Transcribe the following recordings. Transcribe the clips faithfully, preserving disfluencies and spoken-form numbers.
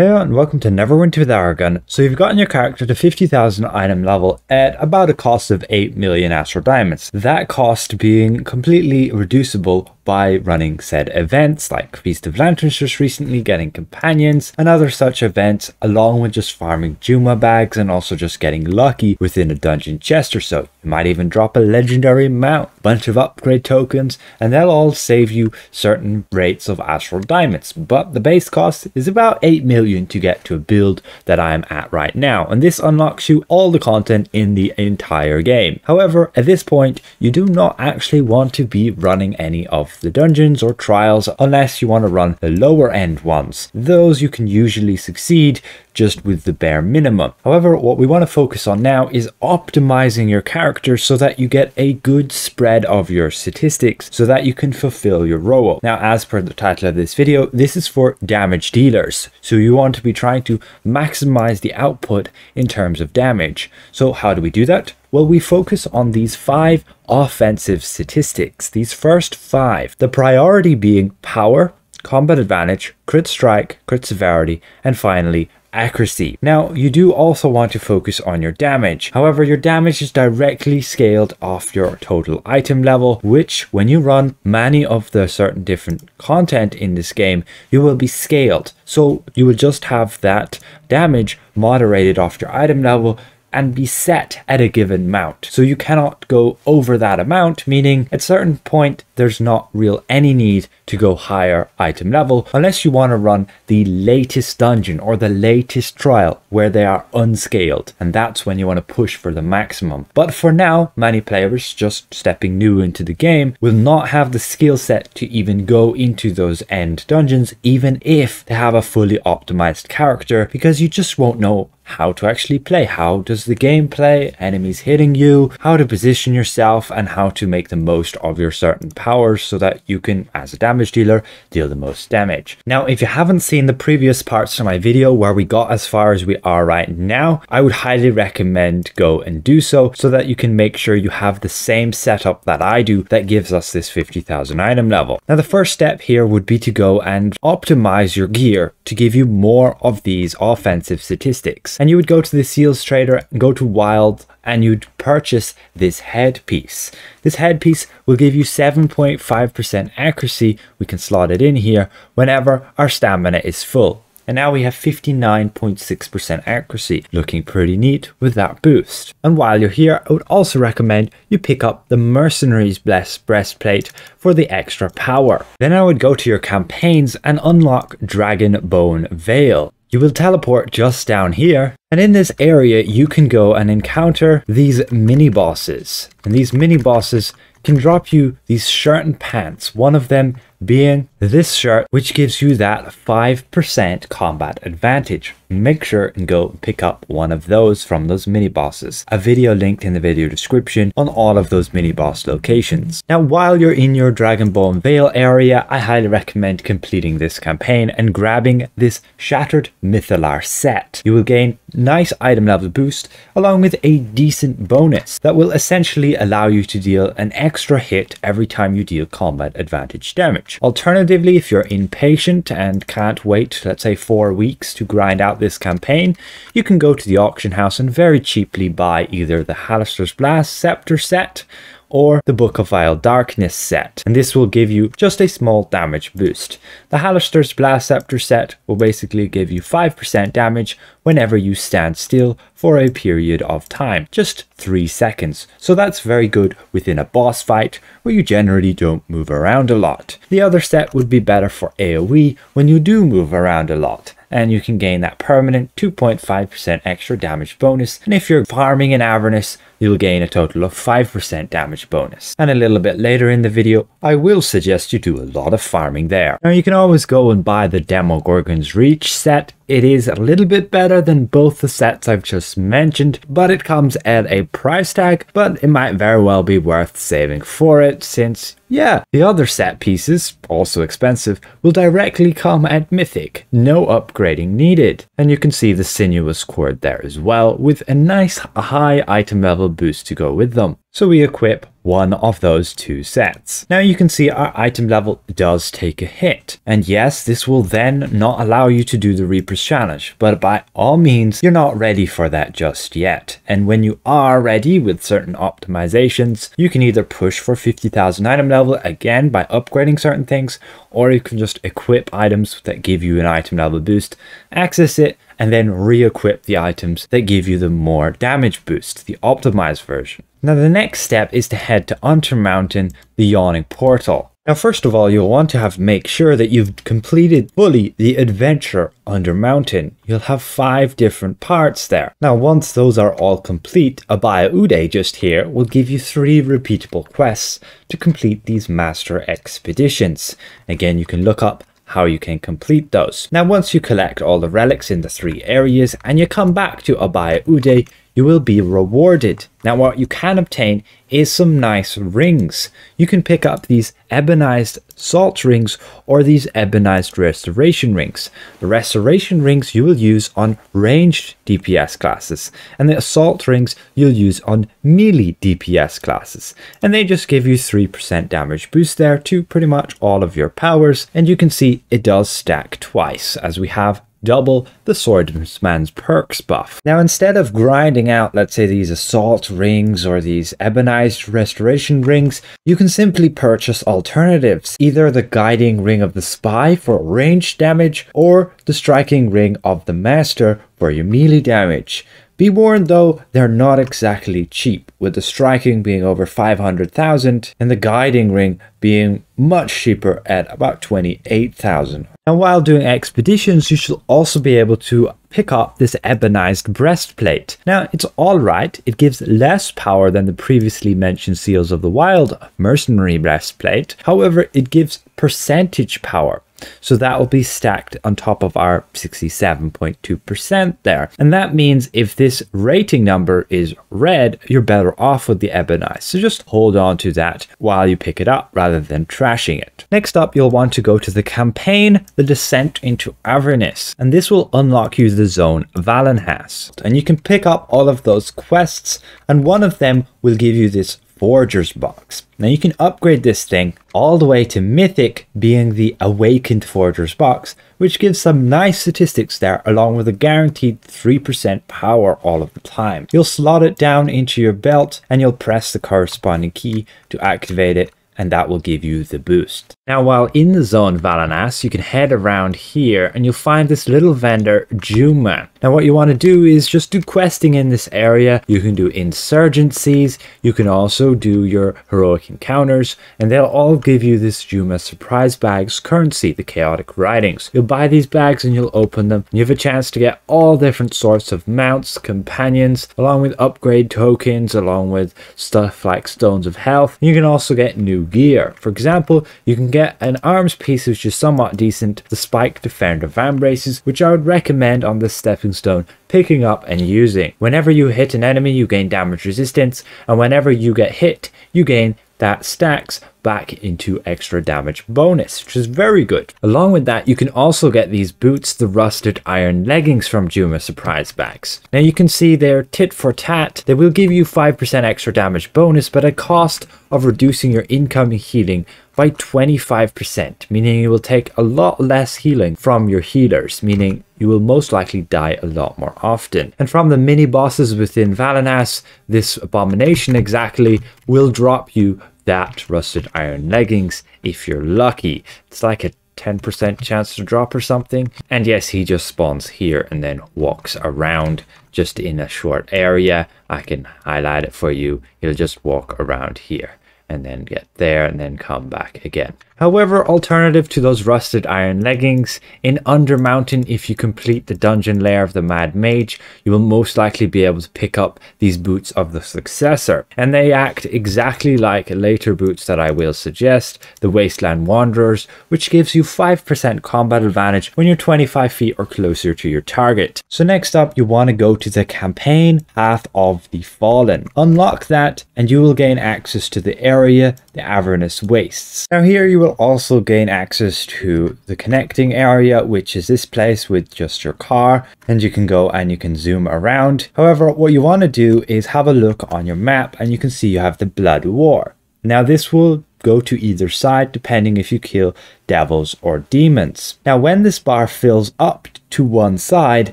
Hello and welcome to Neverwinter with Aragon. So you've gotten your character to fifty thousand item level at about a cost of eight million astral diamonds. That cost being completely reducible by running said events like Feast of Lanterns just recently, getting companions and other such events, along with just farming Juma bags and also just getting lucky within a dungeon chest or so. You might even drop a legendary mount, bunch of upgrade tokens, and they'll all save you certain rates of astral diamonds. But the base cost is about eight million to get to a build that I'm at right now, and this unlocks you all the content in the entire game. However, at this point you do not actually want to be running any of the dungeons or trials unless you want to run the lower end ones. Those you can usually succeed just with the bare minimum. However, what we want to focus on now is optimizing your character so that you get a good spread of your statistics so that you can fulfill your role. Now, as per the title of this video, this is for damage dealers, so you want to be trying to maximize the output in terms of damage. So how do we do that? Well, we focus on these five offensive statistics, these first five, the priority being power, combat advantage, crit strike, crit severity, and finally accuracy. Now, you do also want to focus on your damage. However, your damage is directly scaled off your total item level, which when you run many of the certain different content in this game, you will be scaled. So you will just have that damage moderated off your item level and be set at a given amount. So you cannot go over that amount, meaning at a certain point there's not real any need to go higher item level unless you want to run the latest dungeon or the latest trial where they are unscaled, and that's when you want to push for the maximum. But for now, many players just stepping new into the game will not have the skill set to even go into those end dungeons, even if they have a fully optimized character, because you just won't know how to actually play. How does the game play? Enemies hitting you, how to position yourself, and how to make the most of your certain powers so that you can, as a damage dealer, deal the most damage. Now, if you haven't seen the previous parts of my video where we got as far as we are right now, I would highly recommend go and do so, so that you can make sure you have the same setup that I do that gives us this fifty thousand item level. Now, the first step here would be to go and optimize your gear to give you more of these offensive statistics. And you would go to the Seals Trader, go to Wild, and you'd purchase this headpiece. This headpiece will give you seven point five percent accuracy. We can slot it in here whenever our stamina is full. And now we have fifty-nine point six percent accuracy, looking pretty neat with that boost. And while you're here, I would also recommend you pick up the Mercenary's Breastplate for the extra power. Then I would go to your campaigns and unlock Dragonbone Vale. You will teleport just down here, and in this area you can go and encounter these mini bosses. And these mini bosses can drop you these shirt and pants, one of them being this shirt, which gives you that five percent combat advantage. Make sure and go pick up one of those from those mini bosses. A video linked in the video description on all of those mini boss locations. Now, while you're in your Dragonbone Vale area, I highly recommend completing this campaign and grabbing this Shattered Mithilar set. You will gain nice item level boost along with a decent bonus that will essentially allow you to deal an extra hit every time you deal combat advantage damage. Alternatively, if you're impatient and can't wait, let's say four weeks to grind out this campaign, you can go to the auction house and very cheaply buy either the Halister's Blast Scepter set or the Book of Vile Darkness set, and this will give you just a small damage boost. The Halister's Blast Scepter set will basically give you five percent damage whenever you stand still for a period of time, just three seconds, so that's very good within a boss fight where you generally don't move around a lot. The other set would be better for AoE when you do move around a lot, and you can gain that permanent two point five percent extra damage bonus, and if you're farming in Avernus, you'll gain a total of five percent damage bonus. And a little bit later in the video, I will suggest you do a lot of farming there. Now, you can always go and buy the Demogorgon's Reach set. It is a little bit better than both the sets I've just mentioned, but it comes at a price tag, but it might very well be worth saving for it, since, yeah, the other set pieces, also expensive, will directly come at Mythic. No upgrading needed. And you can see the Sinuous Cord there as well, with a nice high item level boost to go with them. so we equip one of those two sets. Now you can see our item level does take a hit, and yes, this will then not allow you to do the Reaper's Challenge, but by all means, you're not ready for that just yet. And when you are ready with certain optimizations, you can either push for fifty thousand item level again by upgrading certain things, or you can just equip items that give you an item level boost, access it, and then re-equip the items that give you the more damage boost, the optimized version. Now the next step is to head to Undermountain, the Yawning Portal. Now first of all, you'll want to have make sure that you've completed fully the adventure Undermountain. You'll have five different parts there. Now once those are all complete, Abaya Uday just here will give you three repeatable quests to complete these master expeditions. Again, you can look up how you can complete those. Now once you collect all the relics in the three areas and you come back to Abaya Uday, you will be rewarded. Now what you can obtain is some nice rings. You can pick up these Ebonized Assault rings or these Ebonized Restoration rings. The Restoration rings you will use on ranged D P S classes, and the Assault rings you'll use on melee D P S classes. And they just give you three percent damage boost there to pretty much all of your powers, and you can see it does stack twice as we have double the Swordsman's Perks buff. Now instead of grinding out, let's say, these Assault rings or these Ebonized Restoration rings, you can simply purchase alternatives, either the Guiding Ring of the Spy for range damage or the Striking Ring of the Master for your melee damage. Be warned though, they're not exactly cheap, with the Striking being over five hundred thousand and the Guiding Ring being much cheaper at about twenty-eight thousand. Now while doing expeditions, you should also be able to pick up this Ebonized Breastplate. Now it's alright, it gives less power than the previously mentioned Seals of the Wild Mercenary Breastplate, however it gives percentage power. So that will be stacked on top of our sixty-seven point two percent there. And that means if this rating number is red, you're better off with the Ebonized. So just hold on to that while you pick it up rather than trashing it. Next up, you'll want to go to the campaign, the Descent into Avernus. And this will unlock you the zone Vallenhas. And you can pick up all of those quests, and one of them will give you this Forger's box. Now you can upgrade this thing all the way to Mythic, being the Awakened Forger's box, which gives some nice statistics there along with a guaranteed three percent power all of the time. You'll slot it down into your belt and you'll press the corresponding key to activate it, and that will give you the boost. Now while in the zone Vallenhas, you can head around here and you'll find this little vendor Juma. Now what you want to do is just do questing in this area. You can do insurgencies, you can also do your heroic encounters, and they'll all give you this Juma surprise bags currency, the chaotic writings. You'll buy these bags and you'll open them. You have a chance to get all different sorts of mounts, companions, along with upgrade tokens, along with stuff like stones of health. You can also get new gear. For example, you can get an arms piece which is somewhat decent, the Spike Defender Vambraces, which I would recommend on this stepping stone picking up and using. Whenever you hit an enemy, you gain damage resistance, and whenever you get hit, you gain that stacks back into extra damage bonus, which is very good. Along with that, you can also get these boots, the Rusted Iron Leggings from Juma surprise bags. Now you can see they're tit for tat. They will give you five percent extra damage bonus, but a cost of reducing your incoming healing by twenty-five percent, meaning you will take a lot less healing from your healers, meaning you will most likely die a lot more often. And from the mini bosses within Vallenhas, this abomination exactly will drop you that Rusted Iron Leggings if you're lucky. It's like a ten percent chance to drop or something. And yes, he just spawns here and then walks around just in a short area. I can highlight it for you. He'll just walk around here and then get there and then come back again. However, alternative to those Rusted Iron Leggings, in Undermountain, if you complete the dungeon Lair of the Mad Mage, you will most likely be able to pick up these Boots of the Successor. And they act exactly like later boots that I will suggest, the Wasteland Wanderers, which gives you five percent combat advantage when you're twenty-five feet or closer to your target. So next up, you want to go to the campaign, Path of the Fallen. Unlock that and you will gain access to the area, the Avernus Wastes. Now here you will also gain access to the connecting area, which is this place with just your car, and you can go and you can zoom around. However, what you want to do is have a look on your map, and you can see you have the Blood War. Now this will go to either side depending if you kill devils or demons. Now when this bar fills up to one side,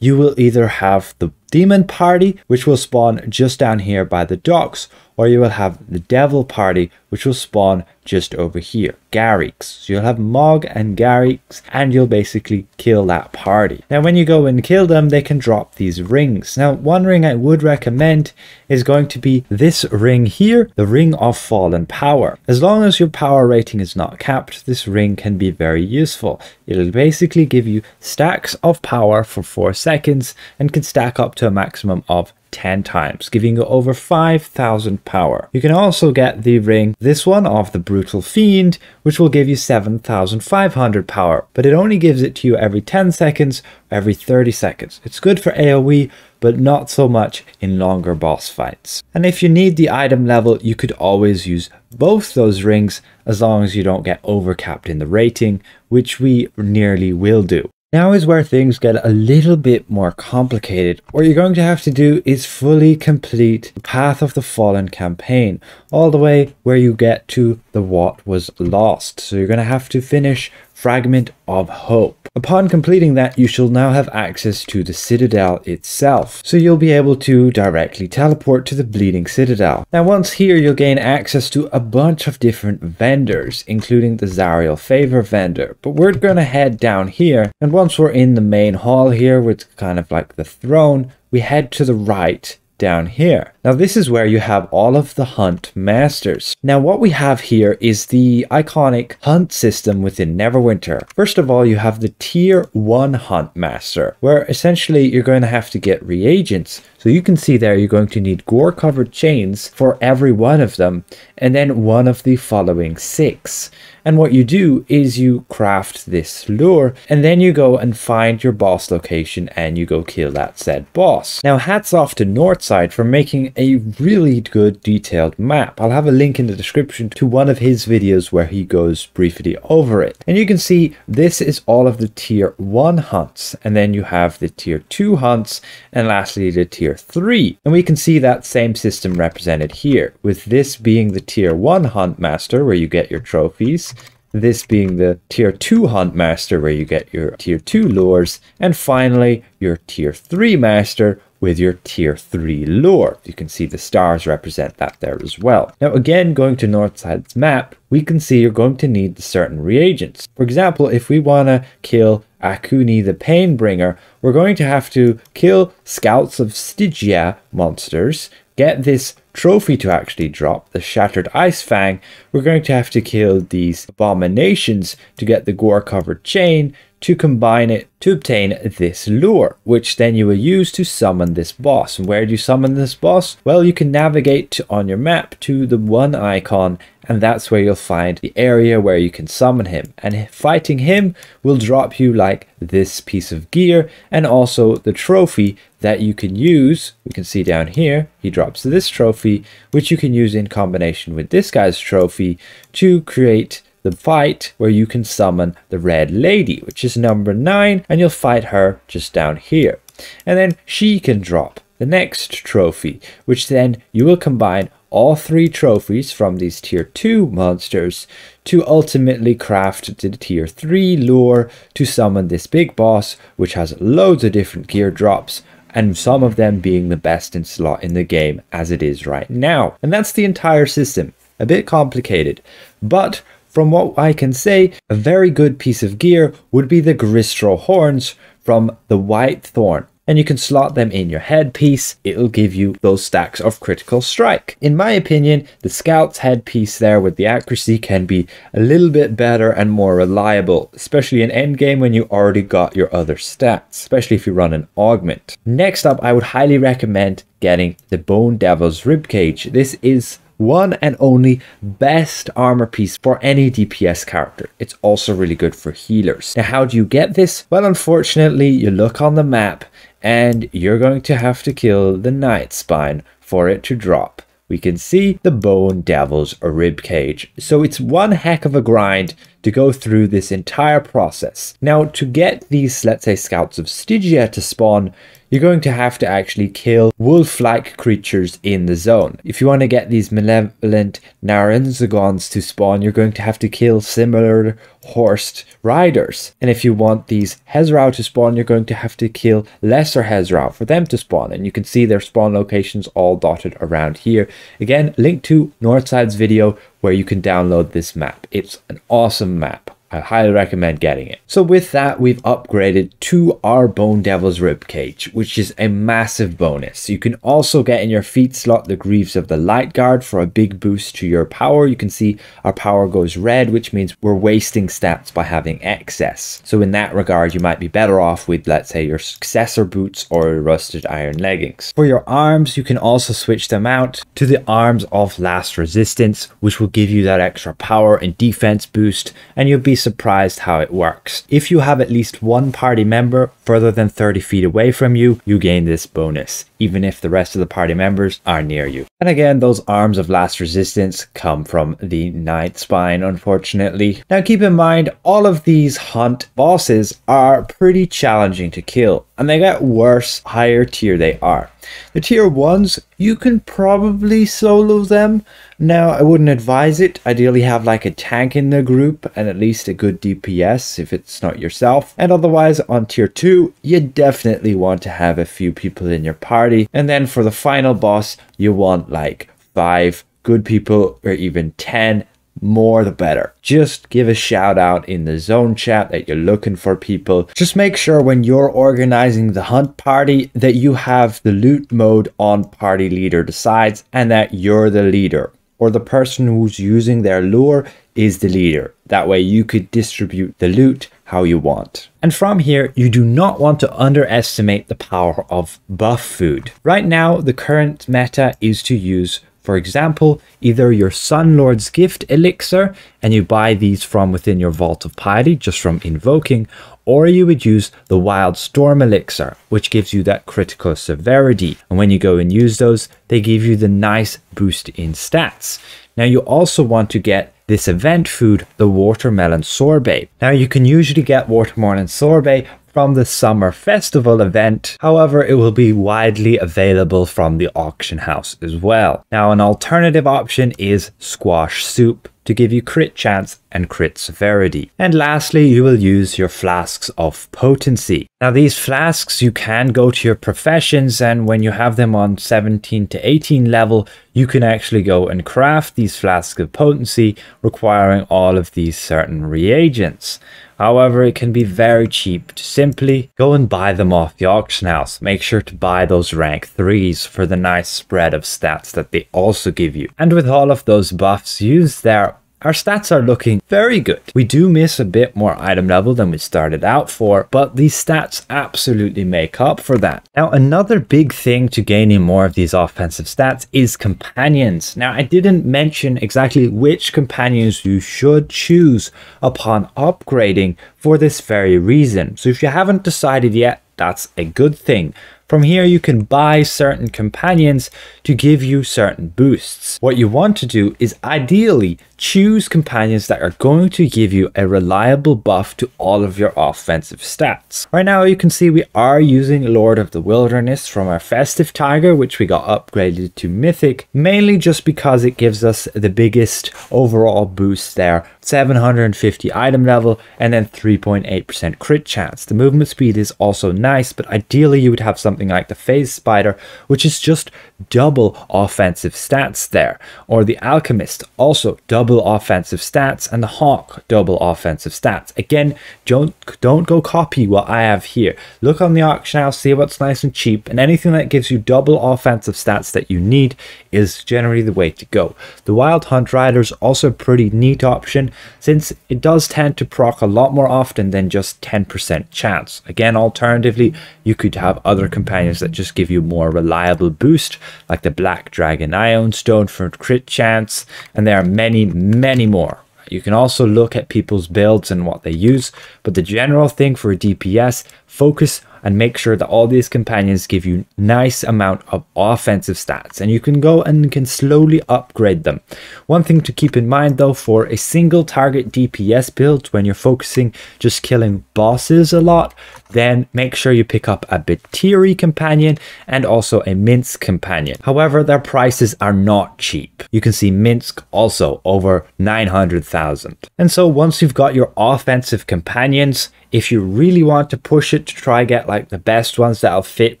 you will either have the demon party, which will spawn just down here by the docks, or you will have the devil party, which will spawn just over here, Garrick's. So you'll have Mog and Garrick's, and you'll basically kill that party. Now when you go and kill them, they can drop these rings. Now one ring I would recommend is going to be this ring here, the Ring of Fallen Power. As long as your power rating is not capped, this ring can be very useful. It'll basically give you stacks of power for four seconds and can stack up to a maximum of ten times, giving you over five thousand power. You can also get the ring, this one, of the Brutal Fiend, which will give you seven thousand five hundred power, but it only gives it to you every ten seconds, every thirty seconds. It's good for AoE, but not so much in longer boss fights. And if you need the item level, you could always use both those rings, as long as you don't get overcapped in the rating, which we nearly will do. Now is where things get a little bit more complicated. What you're going to have to do is fully complete the Path of the Fallen campaign, all the way where you get to the What Was Lost. So you're going to have to finish Fragment of Hope. Upon completing that, you shall now have access to the Citadel itself. So you'll be able to directly teleport to the Bleeding Citadel. Now once here, you'll gain access to a bunch of different vendors, including the Zariel Favor vendor. But we're going to head down here, and once we're in the main hall here, which is kind of like the throne, we head to the right down here. Now this is where you have all of the Hunt Masters. Now what we have here is the iconic hunt system within Neverwinter. First of all, you have the tier one Hunt Master, where essentially you're going to have to get reagents. So you can see there you're going to need gore covered chains for every one of them, and then one of the following six. And what you do is you craft this lure, and then you go and find your boss location and you go kill that said boss. Now hats off to Northside for making a really good detailed map. I'll have a link in the description to one of his videos where he goes briefly over it. And you can see this is all of the tier one hunts, and then you have the tier two hunts, and lastly the tier three. And we can see that same system represented here, with this being the tier one Hunt Master where you get your trophies, this being the tier two Hunt Master where you get your tier two lures, and finally your tier three master with your tier three lure. You can see the stars represent that there as well. Now again, going to Northside's map, we can see you're going to need certain reagents. For example, if we want to kill Akuni the Painbringer, we're going to have to kill Scouts of Stygia monsters, get this trophy to actually drop, the Shattered Ice Fang. We're going to have to kill these abominations to get the gore covered chain to combine it to obtain this lure, which then you will use to summon this boss. And where do you summon this boss? Well, you can navigate to, on your map to the one icon, and that's where you'll find the area where you can summon him. And fighting him will drop you like this piece of gear, and also the trophy that you can use. We can see down here, he drops this trophy, which you can use in combination with this guy's trophy to create the fight where you can summon the Red Lady, which is number nine, and you'll fight her just down here. And then she can drop the next trophy, which then you will combine all three trophies from these tier two monsters to ultimately craft the tier three lure to summon this big boss, which has loads of different gear drops, and some of them being the best in slot in the game as it is right now. And that's the entire system. A bit complicated, but from what I can say, a very good piece of gear would be the Gristral Horns from the White Thorn. And you can slot them in your headpiece. It'll give you those stacks of critical strike. In my opinion, the Scout's headpiece there with the accuracy can be a little bit better and more reliable, especially in endgame when you already got your other stats, especially if you run an augment. Next up, I would highly recommend getting the Bone Devil's Ribcage. This is one and only best armor piece for any D P S character. It's also really good for healers. Now, how do you get this? Well, unfortunately, you look on the map and you're going to have to kill the Night Spine for it to drop, we can see the Bone Devil's Ribcage. So it's one heck of a grind to go through this entire process. Now, to get these, let's say, Scouts of Stygia to spawn, you're going to have to actually kill wolf-like creatures in the zone. If you want to get these malevolent Naranzagons to spawn, you're going to have to kill similar horsed riders. And if you want these Hezrau to spawn, you're going to have to kill lesser Hezrau for them to spawn. And you can see their spawn locations all dotted around here. Again, link to Northside's video where you can download this map. It's an awesome map. I highly recommend getting it. So with that, we've upgraded to our Bone Devil's Ribcage, which is a massive bonus. You can also get in your feat slot the Greaves of the Light Guard for a big boost to your power. You can see our power goes red, which means we're wasting stats by having excess. So in that regard, you might be better off with, let's say, your Successor Boots or Rusted Iron Leggings. For your arms, you can also switch them out to the Arms of Last Resistance, which will give you that extra power and defense boost, and you'll be surprised how it works. If you have at least one party member further than thirty feet away from you, you gain this bonus, even if the rest of the party members are near you. And again, those Arms of Last Resistance come from the Night Spine, unfortunately. Now keep in mind, all of these hunt bosses are pretty challenging to kill, and they get worse higher tier they are. The tier ones, you can probably solo them. Now, I wouldn't advise it. Ideally have like a tank in the group and at least a good D P S if it's not yourself. And otherwise on tier two, you definitely want to have a few people in your party. And then for the final boss, you want like five good people or even ten. More the better. Just give a shout out in the zone chat that you're looking for people. Just make sure when you're organizing the hunt party that you have the loot mode on party leader decides and that you're the leader, or the person who's using their lure is the leader. That way you could distribute the loot how you want. And from here, you do not want to underestimate the power of buff food. Right now, the current meta is to use, for example, either your Sunlord's Gift Elixir, and you buy these from within your Vault of Piety, just from invoking, or you would use the Wild Storm Elixir, which gives you that critical severity. And when you go and use those, they give you the nice boost in stats. Now you also want to get this event food, the Watermelon Sorbet. Now you can usually get Watermelon Sorbet from the Summer Festival event. However, it will be widely available from the auction house as well. Now, an alternative option is Squash Soup to give you crit chance and crit severity. And lastly, you will use your Flasks of Potency. Now these flasks, you can go to your professions, and when you have them on seventeen to eighteen level, you can actually go and craft these Flasks of Potency, requiring all of these certain reagents. However, it can be very cheap to simply go and buy them off the auction house. Make sure to buy those rank threes for the nice spread of stats that they also give you. And with all of those buffs used there, our stats are looking very good. We do miss a bit more item level than we started out for, but these stats absolutely make up for that. Now, another big thing to gaining more of these offensive stats is companions. Now, I didn't mention exactly which companions you should choose upon upgrading for this very reason. So if you haven't decided yet, that's a good thing. From here, you can buy certain companions to give you certain boosts. What you want to do is ideally choose companions that are going to give you a reliable buff to all of your offensive stats. Right now, you can see we are using Lord of the Wilderness from our Festive Tiger, which we got upgraded to Mythic, mainly just because it gives us the biggest overall boost there, seven hundred fifty item level, and then three point eight percent crit chance. The movement speed is also nice, but ideally you would have something like the Phase Spider, which is just double offensive stats there, or the Alchemist, also double offensive stats, and the Hawk, double offensive stats. Again, don't don't go copy what I have here. Look on the auction house, see what's nice and cheap, and anything that gives you double offensive stats that you need is generally the way to go. The Wild Hunt Riders also a pretty neat option, since it does tend to proc a lot more often than just ten percent chance. Again, alternatively, you could have other companions that just give you more reliable boost, like the Black Dragon Ion Stone for crit chance, and there are many, many more. You can also look at people's builds and what they use, but the general thing for a D P S, focus and make sure that all these companions give you nice amount of offensive stats, and you can go and can slowly upgrade them. One thing to keep in mind though, for a single target D P S build, when you're focusing just killing bosses a lot, then make sure you pick up a Batiri companion and also a Minsk companion. However, their prices are not cheap. You can see Minsk also over nine hundred thousand. And so once you've got your offensive companions, if you really want to push it to try get like the best ones that'll fit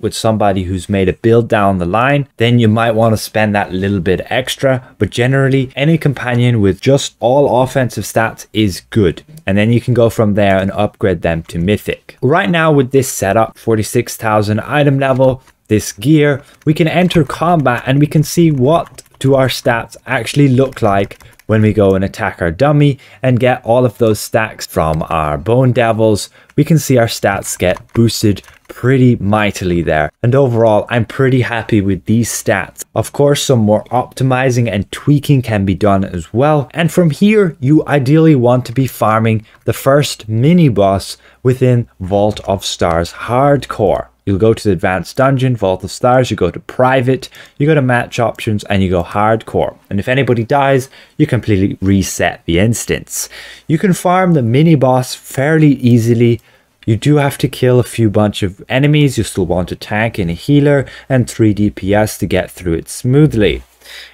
with somebody who's made a build down the line, then you might want to spend that little bit extra. But generally, any companion with just all offensive stats is good. And then you can go from there and upgrade them to Mythic. Right now with this setup, forty-six thousand item level, this gear, we can enter combat and we can see what do our stats actually look like when we go and attack our dummy and get all of those stacks from our bone devils. We can see our stats get boosted pretty mightily there, and overall I'm pretty happy with these stats. Of course, some more optimizing and tweaking can be done as well, and from here you ideally want to be farming the first mini boss within Vault of Stars hardcore. You'll go to the advanced dungeon, Vault of Stars, you go to private, you go to match options, and you go hardcore. And if anybody dies, you completely reset the instance. You can farm the mini boss fairly easily. You do have to kill a few bunch of enemies. You still want a tank and a healer and three D P S to get through it smoothly.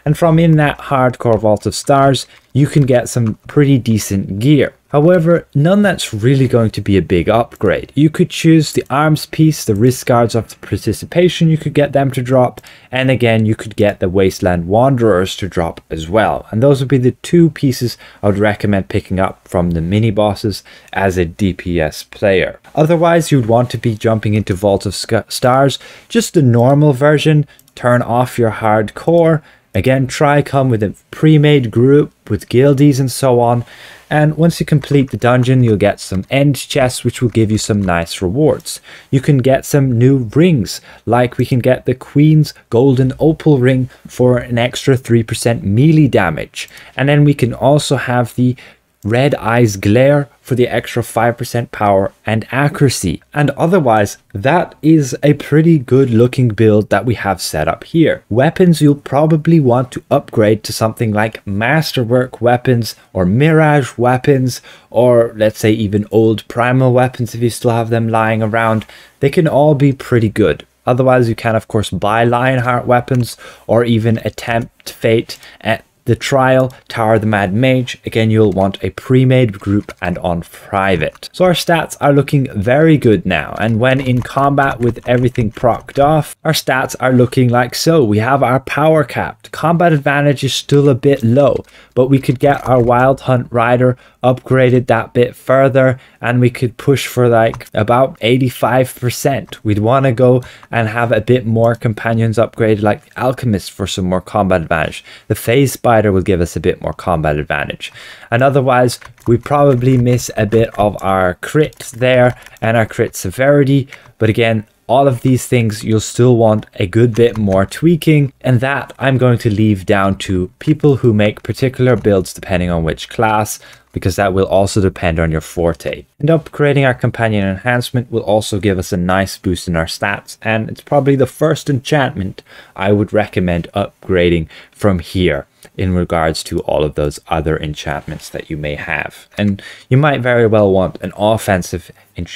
And from in that hardcore Vault of Stars, you can get some pretty decent gear. However, none that's really going to be a big upgrade. You could choose the arms piece, the wrist guards of the participation, you could get them to drop, and again you could get the Wasteland Wanderers to drop as well. And those would be the two pieces I would recommend picking up from the mini bosses as a D P S player. Otherwise, you'd want to be jumping into Vault of Stars, just the normal version, turn off your hardcore. Again, try come with a pre-made group with guildies and so on. And once you complete the dungeon, you'll get some end chests, which will give you some nice rewards. You can get some new rings, like we can get the Queen's Golden Opal Ring for an extra three percent melee damage. And then we can also have the Red Eye's Glare for the extra five percent power and accuracy. And otherwise, that is a pretty good looking build that we have set up here. Weapons, you'll probably want to upgrade to something like Masterwork weapons or Mirage weapons, or let's say even old Primal weapons if you still have them lying around. They can all be pretty good. Otherwise, you can of course buy Lionheart weapons or even attempt fate at the Trial, Tower of the Mad Mage. Again, you'll want a pre-made group and on private. So our stats are looking very good now, and when in combat with everything procced off, our stats are looking like so. We have our power capped. Combat advantage is still a bit low, but we could get our Wild Hunt Rider upgraded that bit further, and we could push for like about eighty-five percent. We'd want to go and have a bit more companions upgraded, like the Alchemist for some more combat advantage. The Phase Spider will give us a bit more combat advantage, and otherwise we probably miss a bit of our crit there and our crit severity. But again, all of these things you'll still want a good bit more tweaking, and that I'm going to leave down to people who make particular builds depending on which class, because that will also depend on your forte. And upgrading our companion enhancement will also give us a nice boost in our stats, and it's probably the first enchantment I would recommend upgrading from here in regards to all of those other enchantments that you may have. And you might very well want an offensive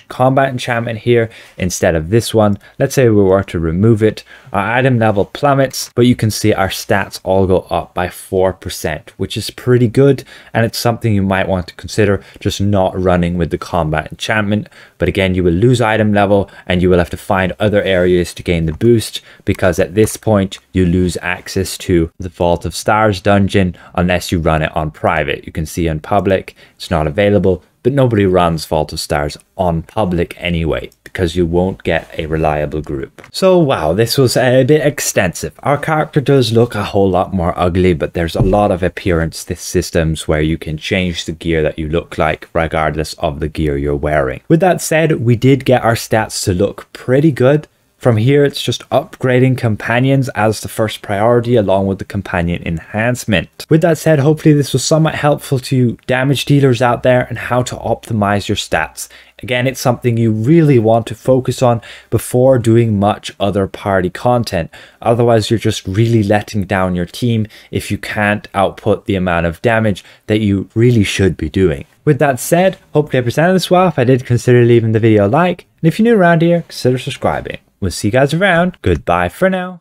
combat enchantment here instead of this one. Let's say we were to remove it, our item level plummets, but you can see our stats all go up by four percent, which is pretty good, and it's something you might want to consider just not running with the combat enchantment. But again, you will lose item level and you will have to find other areas to gain the boost, because at this point you lose access to the Vault of Stars dungeon unless you run it on private. You can see on public it's not available, but nobody runs Vault of Stars on public anyway, because you won't get a reliable group. So wow, this was a bit extensive. Our character does look a whole lot more ugly, but there's a lot of appearance systems where you can change the gear that you look like regardless of the gear you're wearing. With that said, we did get our stats to look pretty good. From here, it's just upgrading companions as the first priority, along with the companion enhancement. With that said, hopefully this was somewhat helpful to damage dealers out there and how to optimize your stats. Again, it's something you really want to focus on before doing much other party content. Otherwise, you're just really letting down your team if you can't output the amount of damage that you really should be doing. With that said, hopefully I presented this well. If I did, consider leaving the video a like. And if you're new around here, consider subscribing. We'll see you guys around. Goodbye for now.